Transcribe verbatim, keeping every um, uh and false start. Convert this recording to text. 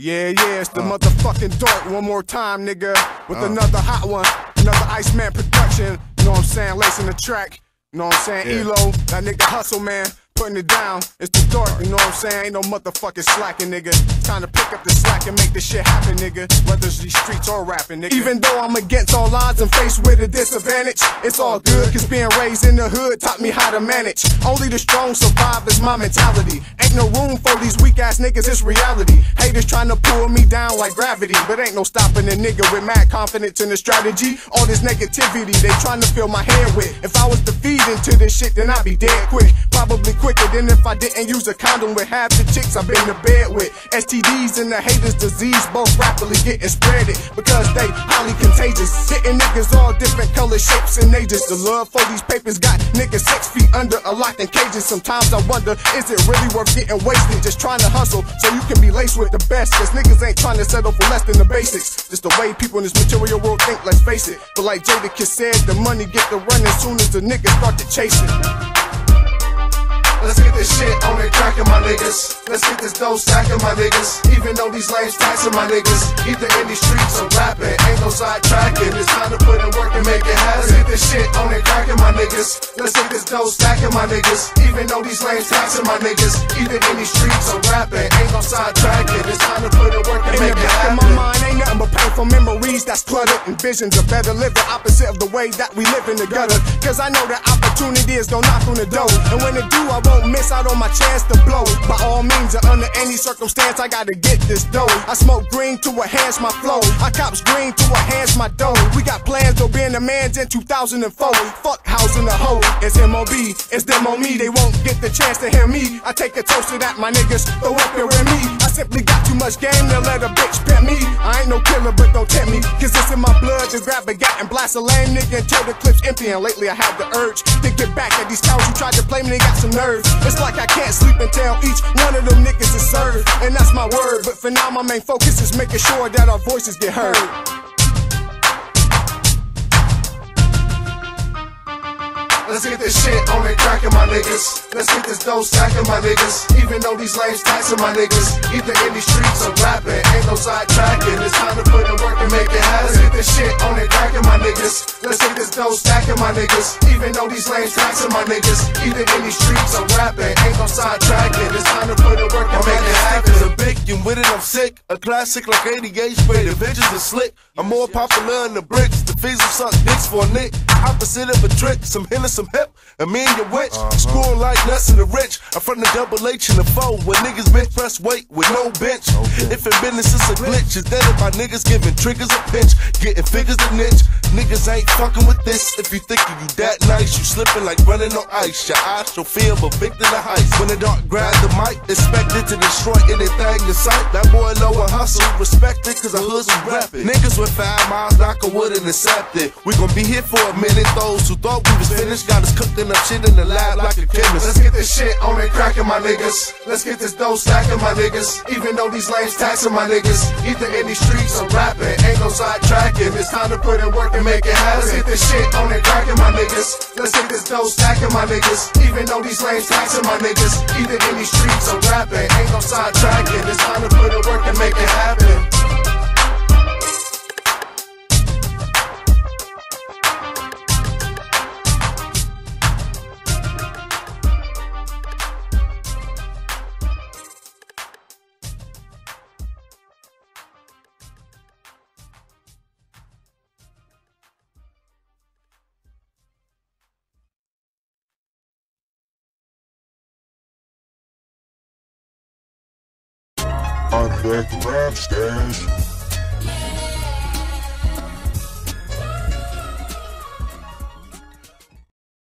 Yeah, yeah, it's the uh. motherfucking Dart. One more time, nigga, with uh. another hot one. Another Iceman production. You know what I'm saying? Lacing the track. You know what I'm saying? Yeah. Elo, that nigga hustle, man. Putting it down, it's the Dart, you know what I'm saying? Ain't no motherfucking slacking, nigga. Time to pick up the slack and make this shit happen, nigga. Whether it's these streets or rapping, nigga. Even though I'm against all odds and faced with a disadvantage, it's all good, cause being raised in the hood taught me how to manage. Only the strong survive is my mentality. Ain't no room for these weak ass niggas, it's reality. Haters trying to pull me down like gravity, but ain't no stopping a nigga with mad confidence in the strategy. All this negativity they trying to fill my head with. If I was to feed into this shit, then I'd be dead quick. Probably quick. Quicker than if I didn't use a condom with half the chicks I've been to bed with. S T Ds and the haters' disease both rapidly getting spreaded because they highly contagious. Hitting niggas all different color shapes and ages. The love for these papers got niggas six feet under a locked in cages. Sometimes I wonder, is it really worth getting wasted? Just trying to hustle so you can be laced with the best. Cause niggas ain't trying to settle for less than the basics. Just the way people in this material world think, let's face it. But like Jadakiss said, the money get the running soon as the niggas start to chase it. Let's get this shit on and crackin', my niggas. Let's get this dough stackin', my niggas. Even though these lames taxin', my niggas. Either in these streets or rappin', ain't no sidetrackin'. It's time to put in work and make it happen. Let's get this shit on and crackin', my niggas. Let's get this dough stackin', my niggas. Even though these lames taxin', my niggas. Either in these streets or rappin', ain't no sidetrackin'. It's time to put in work and make it happen. In the back of my mind ain't nothing but painful memories that's cluttered, and visions of better living, opposite of the way that we live in the gutter. Cause I know that opportunity is gonna knock on the door, and when it do, I won't miss out on my chance to blow. By all means and under any circumstance, I gotta get this dough. I smoke green to enhance my flow. I cops green to enhance my dough. We got plans though, being a man's in two thousand four. Fuck housing a hoe. It's M O B, it's them on me. They won't get the chance to hear me. I take a toast to that, my niggas throw up here in me. I simply got too much game to let a bitch pimp me. I ain't no killer, but don't tempt me. Cause it's in my blood to grab a gat and blast a lame nigga until the clip's empty. And lately I have the urge to get back at these cows who tried to play me. They got some nerve. It's like I can't sleep until each one of them niggas is served. And that's my word, but for now my main focus is making sure that our voices get heard. Let's get this shit on and crackin', my niggas. Let's get this dough stackin', my niggas. Even though these lames taxin', my niggas. Either in these streets or rappin', ain't no sidetrackin'. It's time to put in work and make it happen. Let's get this shit on and crackin', my niggas. Let's get this dough stackin', my niggas. Even though these lames taxin', my niggas. Either in these streets or rappin', ain't no sidetrackin'. It's time to put in work and make it happen. A big and with it I'm sick. A classic like eighty-eight spray. The bitches are slick. I'm more popular in the bricks. The fees will suck dicks for a nick. Opposite of a trick, some hill and some hip, and me and your witch, uh -huh. Screwing like nuts in the rich. I'm from the double H and the foe, where niggas bench press weight with no bench. Okay. If in business it's a glitch, is that if my niggas giving triggers a pinch, getting figures a niche. Niggas ain't fucking with this. If you thinking you that nice, you slipping like running on ice. Your eyes show fear of a victim of heist. When the dark grab the mic, expected to destroy anything in sight. That boy low and hustle, respected cause the hoods was rapping. Niggas with five miles, knock a wood and accept it. We gon' be here for a minute. Those who thought we was finished got us cooked in up shit in the lab like a chemist. Let's get this shit on and crackin', my niggas. Let's get this dough stackin', my niggas. Even though these lames taxin', my niggas. Either in these streets or rappin', ain't no sidetrackin'. It's time to put in work and make it happen. Let's get this shit on and crackin', my niggas. Let's get this dough stackin', my niggas. Even though these lames taxin', my niggas. Either in these streets or rappin', ain't no sidetrackin'. It's time to put in work and make it happen. I'm back rap stash.